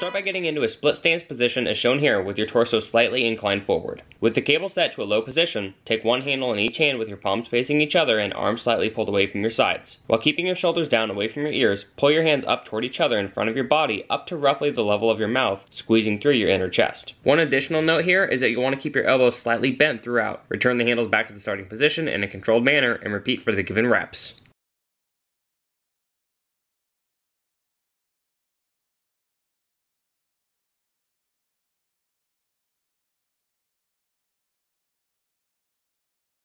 Start by getting into a split stance position as shown here with your torso slightly inclined forward. With the cable set to a low position, take one handle in each hand with your palms facing each other and arms slightly pulled away from your sides. While keeping your shoulders down away from your ears, pull your hands up toward each other in front of your body up to roughly the level of your mouth, squeezing through your inner chest. One additional note here is that you want to keep your elbows slightly bent throughout. Return the handles back to the starting position in a controlled manner and repeat for the given reps.